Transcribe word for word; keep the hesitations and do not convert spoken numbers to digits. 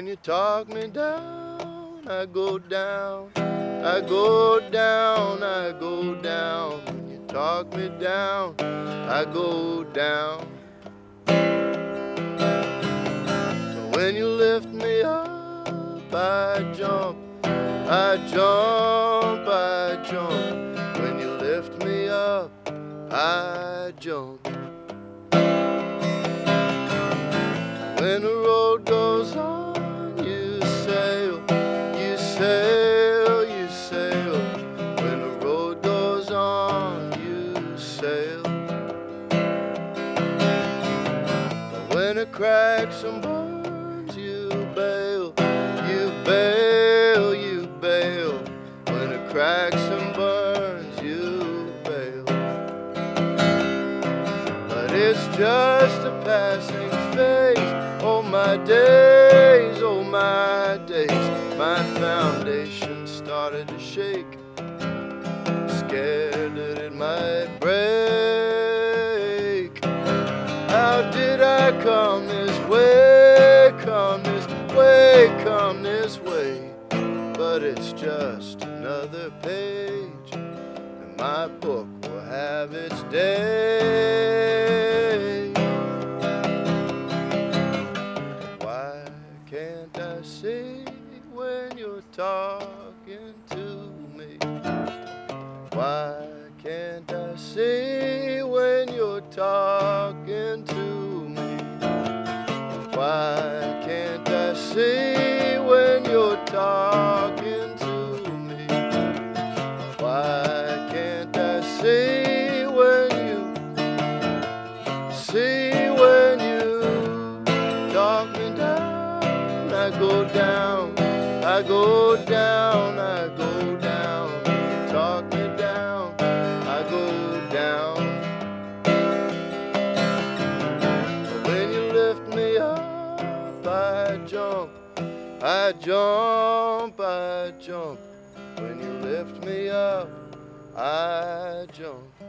When you talk me down, I go down, I go down, I go down. When you talk me down, I go down. When you lift me up, I jump, I jump, I jump. When you lift me up, I jump. When the road goes on, you sail, you sail, you sail. When the road goes on, you sail. When it cracks and burns, you bail, you bail, you bail. When it cracks and burns, you bail. But it's just a passing phase. Oh my days, oh my days, my foundation started to shake. Scared that it might break. How did I come this way, come this way, come this way? But it's just another page, and my book will have its day. I sing when you're talking to me. Why can't I sing when you're talking to me? Why can't I sing when you're talking to me? Why can't I sing when you sing when you talk me down? I go down, I go down, I go down. You talk me down, I go down. When you lift me up, I jump, I jump, I jump. When you lift me up, I jump.